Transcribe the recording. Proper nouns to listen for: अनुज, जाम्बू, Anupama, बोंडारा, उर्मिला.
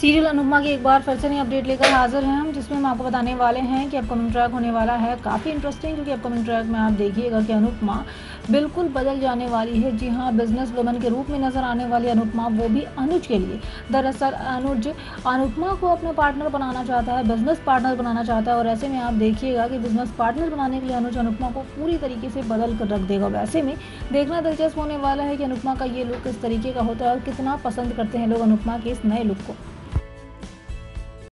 Serial Anupama की एक बार फिर से नई अपडेट लेकर हाजिर हैं हम, जिसमें हम आपको बताने वाले हैं कि अपकमिंग ट्रैक होने वाला है काफ़ी इंटरेस्टिंग, क्योंकि अपकमिंग ट्रैक में आप देखिएगा कि अनुपमा बिल्कुल बदल जाने वाली है। जी हाँ, बिजनेस वुमन के रूप में नज़र आने वाली अनुपमा, वो भी अनुज के लिए। दरअसल अनुज अनुपमा को अपना पार्टनर बनाना चाहता है, बिजनेस पार्टनर बनाना चाहता है, और ऐसे में आप देखिएगा कि बिजनेस पार्टनर बनाने के लिए अनुज अनुपमा को पूरी तरीके से बदल कर रख देगा। वैसे में देखना दिलचस्प होने वाला है कि अनुपमा का ये लुक किस तरीके का होता है और कितना पसंद करते हैं लोग अनुपमा के इस नए लुक को।